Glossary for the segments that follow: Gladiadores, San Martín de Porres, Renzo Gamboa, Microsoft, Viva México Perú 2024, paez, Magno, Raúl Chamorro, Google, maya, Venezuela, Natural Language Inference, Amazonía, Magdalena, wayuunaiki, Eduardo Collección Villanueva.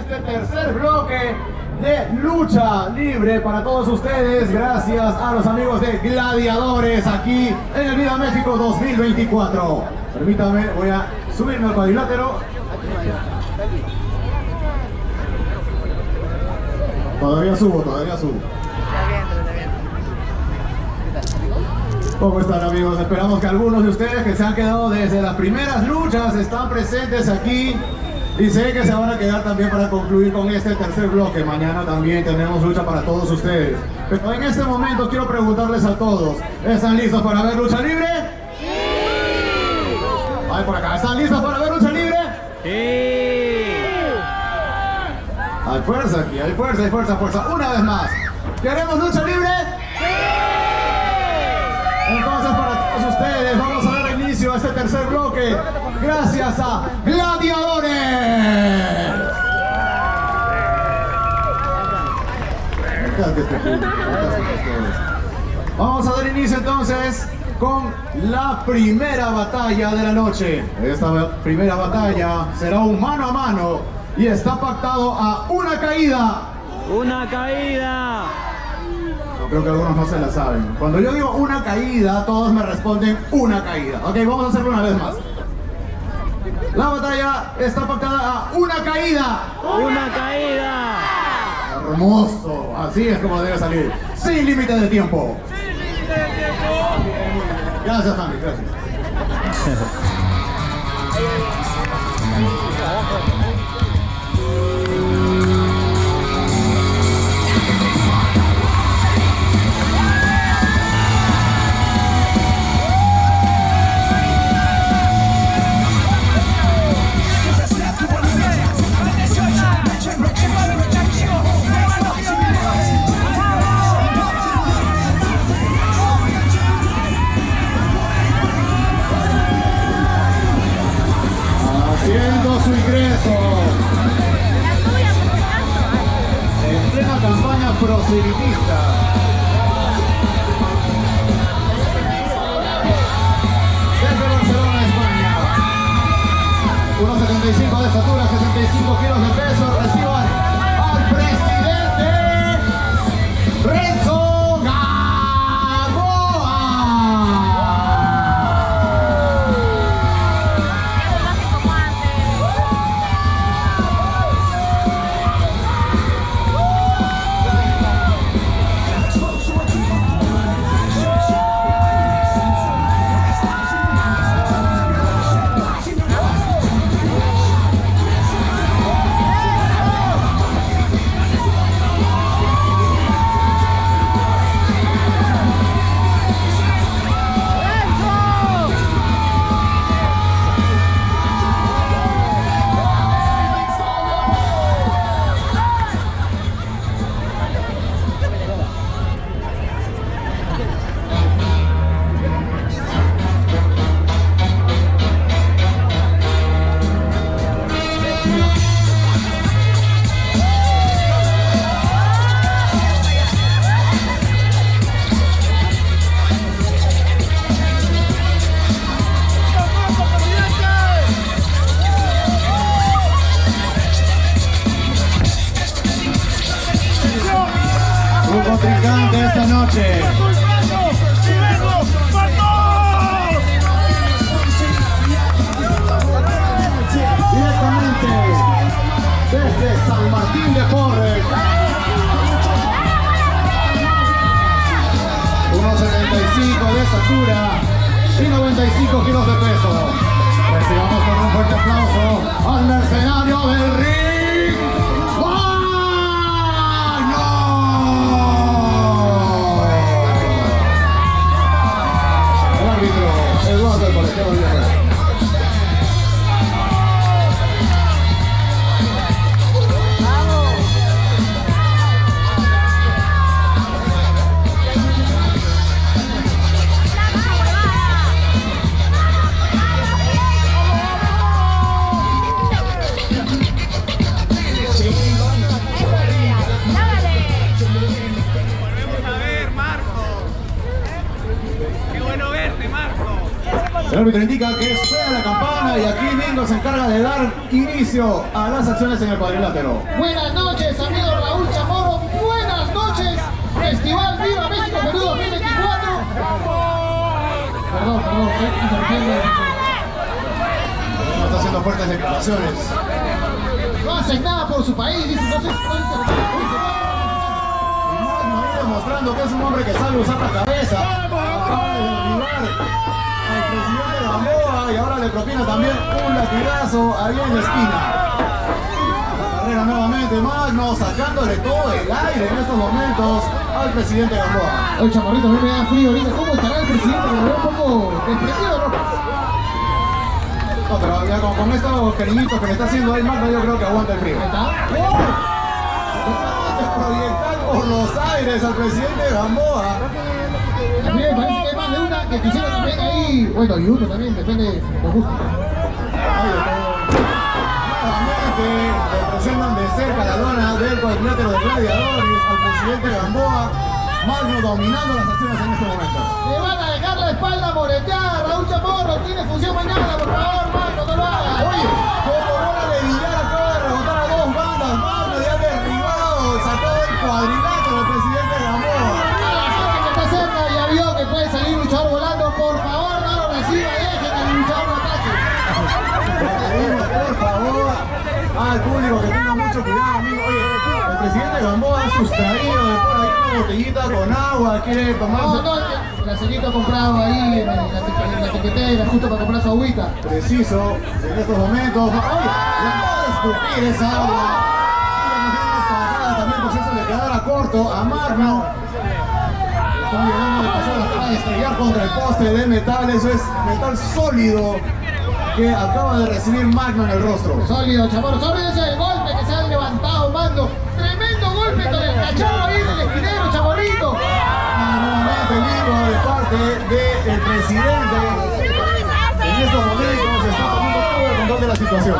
este tercer bloque de lucha libre para todos ustedes, gracias a los amigos de Gladiadores aquí en el Viva México 2024. Permítame, voy a subirme al cuadrilátero. Todavía subo. ¿Cómo están, amigos? Esperamos que algunos de ustedes que se han quedado desde las primeras luchas están presentes aquí y sé que se van a quedar también para concluir con este tercer bloque. Mañana también tenemos lucha para todos ustedes. Pero en este momento quiero preguntarles a todos, ¿están listos para ver lucha libre? ¡Sí! Ay, por acá, ¿están listos para ver lucha libre? ¡Sí! Hay fuerza aquí, hay fuerza. Una vez más, ¿queremos lucha libre? Entonces, para todos ustedes, vamos a dar inicio a este tercer bloque gracias a Gladiadores. Vamos a dar inicio entonces con la primera batalla de la noche. Esta primera batalla será un mano a mano y está pactado a una caída. ¡Una caída! Creo que algunos no se la saben. Cuando yo digo una caída, todos me responden una caída. Ok, vamos a hacerlo una vez más. La batalla está pactada a una caída. ¡Una caída! Hermoso, así es como debe salir. Sin límite de tiempo. Gracias, Andy, gracias. San Martín de Porres, 1.75 de estatura y 95 kilos de peso. Recibamos con un fuerte aplauso al mercenario del ring, ¡Magno! El árbitro Eduardo Collección Villanueva. árbitro indica que suena la campana y aquí Mingo se encarga de dar inicio a las acciones en el cuadrilátero. Buenas noches, amigo Raúl Chamorro. Buenas noches, Festival Viva México Perú 2024. Perdón, estoy interrumpiendo. Está haciendo fuertes declaraciones. No hacen nada por su país, dice, no se demostrando que es un hombre que sabe usar la cabeza. Acaba de derribar al presidente Gamboa y ahora le propina también un latigazo ahí en la esquina. La carrera nuevamente, Magno sacándole todo el aire en estos momentos al presidente Gamboa. Oye, Chamorrito, a mí me da frío ahorita. ¿Cómo estará el presidente? Me veo un poco desprendido, ¿no? No, pero ya con estos cariñitos que le está haciendo ahí Magno, yo creo que aguanta el frío. ¿Está? Proyectar por los aires al presidente Gamboa. A mí me parece que hay más de una que quisiera también ahí. Bueno, y uno también, depende de los gustos. Nuevamente representan de cerca la lona del cuadrilátero de gladiadores al presidente Gamboa. Magno dominando las acciones en este momento. Le van a dejar la espalda moreteada. Raúl Chamorro tiene función mañana, por favor, Magno, no lo hagas. Oye, como bola de billar acaba de rebotar a dos bandas. Magno ya derribado, sacó el cuadrilátero el presidente Gamboa. La gente que está cerca ya vio que puede salir luchador volando. Por favor, no lo reciba y deje que el luchador lo ataque. Por favor, al público que tenga mucho cuidado, amigo. Oye, el presidente Gamboa ha sustraído de por ahí una botellita con agua. Quiere tomarse... La señorita ha comprado ahí en la tequetera, justo para comprar su agüita. Preciso, en estos momentos. ¡Ay! La escupir esa agua. También por eso le quedara corto a Magno. Están llegando de pasar a estrellar contra el poste de metal. Eso es metal sólido que acaba de recibir Magno en el rostro. Sólido, Chamorro. Sólido ese golpe que se ha levantado, Magno. Tremendo golpe con el cachorro ahí del esquinero, Chamorrito. De parte del presidente en estos momentos está tomando todo el control de la situación.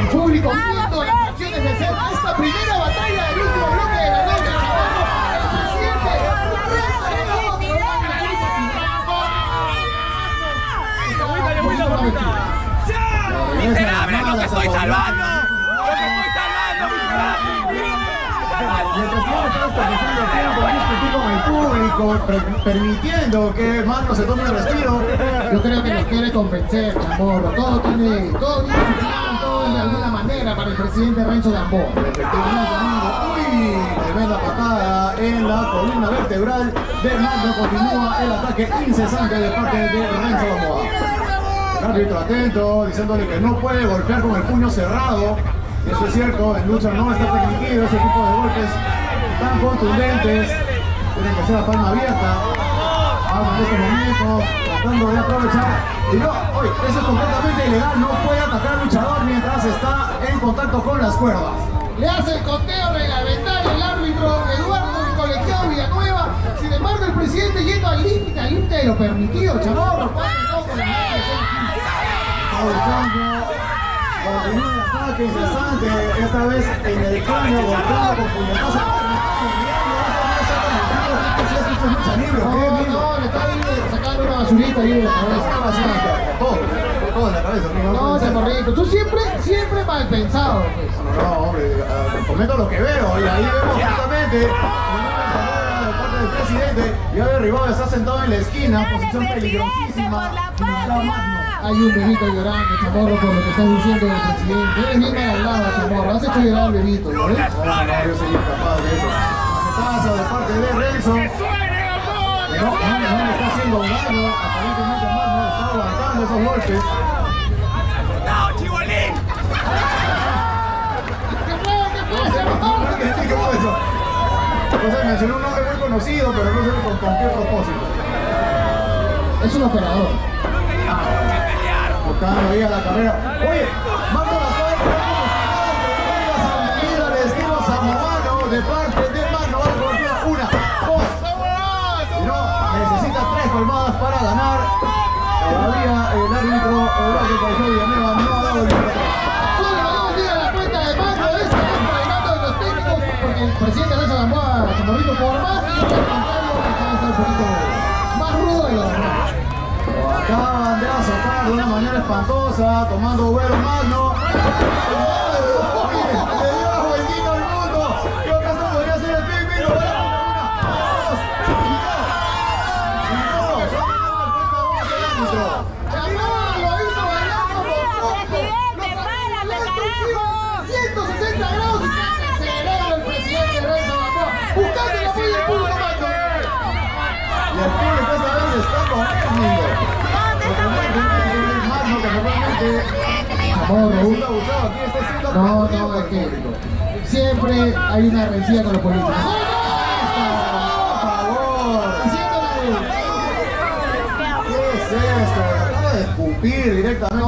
El público viendo las acciones de cerca esta primera batalla del último bloque de la noche. El presidente lo que estoy salvando, permitiendo que Magno se tome un respiro. Yo creo que nos quiere convencer, Chamorro. Todo tiene su plan, todo de alguna manera para el presidente Renzo Gamboa. Uy, tremenda patada en la columna vertebral de Magno. Continúa el ataque incesante de parte de Renzo Gamboa. El árbitro atento, diciéndole que no puede golpear con el puño cerrado. Eso es cierto, en lucha no está permitido ese tipo de golpes tan contundentes. Tienen que hacer la palma abierta. Vamos en estos momentos, tratando de aprovechar. Y no, oye, eso es completamente ilegal. No puede atacar al luchador mientras está en contacto con las cuerdas. Le hace el conteo reglamentario el árbitro Eduardo Collección Villanueva. Sin embargo, el presidente yendo al límite de lo permitido, Chamorro. Continúa el ataque incesante, esta vez en el caño, volcando con puñetazos. No, le está sacando una basurita ahí de la cabeza. Todo en la cabeza. No, Chamorrito, tú siempre mal pensado. No, hombre, comento lo que veo. Y ahí vemos justamente la parte del presidente. Ya derribado, está sentado en la esquina, posición peligrosísima. Hay un bebito llorando, Chamorro, por lo que estás diciendo del presidente. Eres bien mal hablado, Chamorro. Has hecho llorar al bebito, ¿no? No, yo soy incapaz de eso. Pasa de parte de Renzo. No le está haciendo daño, aparentemente Magno está aguantando esos golpes. ¡No, Chibolín! ¿Qué fue? O sea, mencionó un nombre muy conocido, pero no sé con qué propósito. Es un operador. Tocando ahí a la carrera. Oye, Magno la está dejando como si les quiero Samovano de parte de Magno. Va a golpear una, dos. Necesita tres palmadas para ganar. Todavía el árbitro Eduardo Collección Villanueva no ha dado el golpe. Solo vamos a ir a la cuenta de Magno. Es el campeonato de los técnicos. Porque el presidente Renzo Gamboa, Chamorrito, por más que está cantando, está un poquito más rudo de los demás. La bandera saltada de una manera espantosa, tomando vuelo Magno. No, no, es que siempre hay una rencilla con los políticos. ¡Por favor! ¿Qué es esto? Acaba de escupir directamente. No,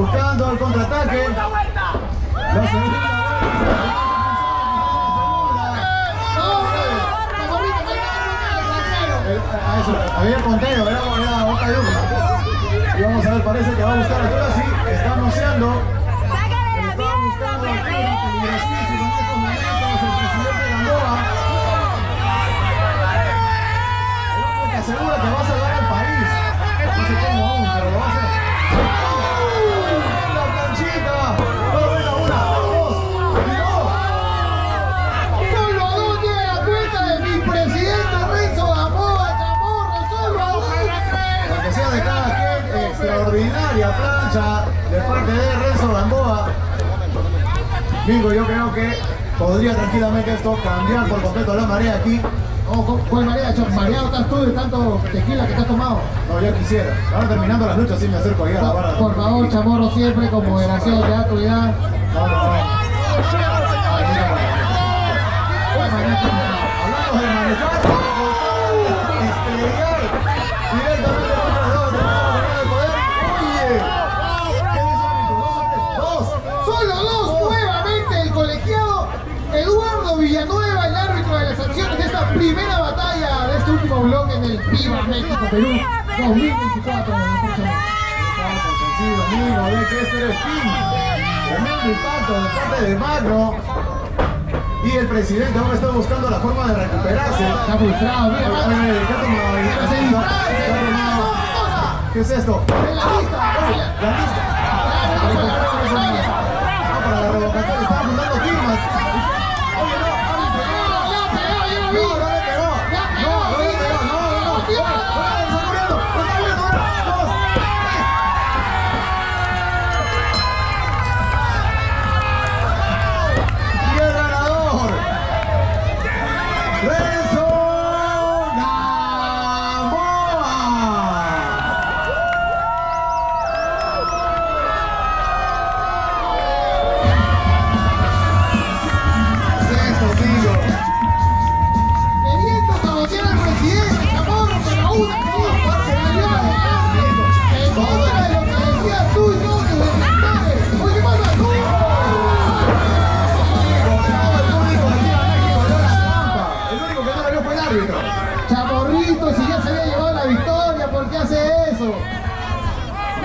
buscando el contraataque. La segunda. Había conteo, era la boca de una. Y vamos a ver, parece que va a buscar ahora sí. Está anunciando. ¡Sácale la mierda, presidente! Asegura que va a salvar al país. No sé cómo aún, pero lo va a hacer. ¡La planchita! ¡Va a ver la una! Extraordinaria plancha de parte de Renzo Gamboa. Mingo, yo creo que podría tranquilamente esto cambiar por completo la marea aquí. Ojo, ¿cuál marea? Mareado estás tú de tanto tequila que te has tomado. No, yo quisiera. Ahora terminando las luchas sí me acerco ahí a la barra. Por favor, Chamorro, siempre con moderación, ya, cuidado. Hablamos de manejar, directamente. Eduardo Villanueva, el árbitro de las acciones de esta primera batalla de este último bloque en el Viva México Perú 2024. Amigo, ve que este era el fin. Tremendo impacto de parte de Magno. Y el presidente ahora está buscando la forma de recuperarse. Está frustrado, mira. ¿Qué es esto? ¡En la vista! ¡La vista! Para la revocatoria están juntando firmas.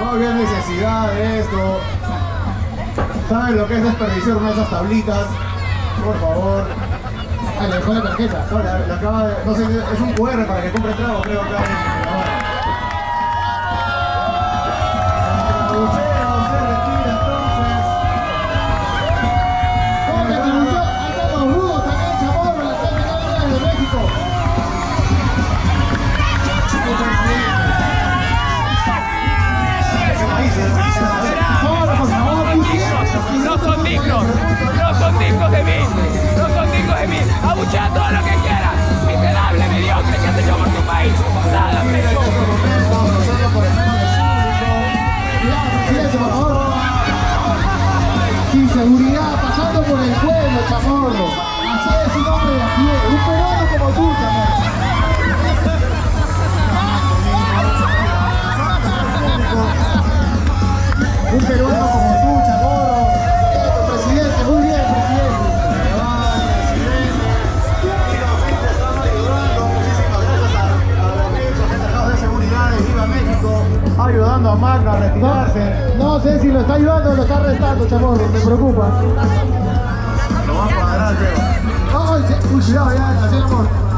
No había necesidad de esto. ¿Saben lo que es desperdiciar una de esas tablitas? Por favor. Ah, le dejó la tarjeta. No, le acaba de... no sé, es un QR para que compre trago, creo. Claro. No. Luchero se retira entonces. ¡Cómete, Lucho! ¡Ahí están los rudos! ¡Acá el Chamorro! ¡La están ganando de México! No son dignos, no son dignos de mí, no son dignos de mí. Abuchea todo lo que quieras, miserable, mediocre, que has hecho por tu país. Nada, preso. Magno a retirarse. No sé si lo está ayudando o lo está restando, Chamorro, me preocupa. Lo va a cuadrar, creo. Uy, cuidado, ya, así el amor.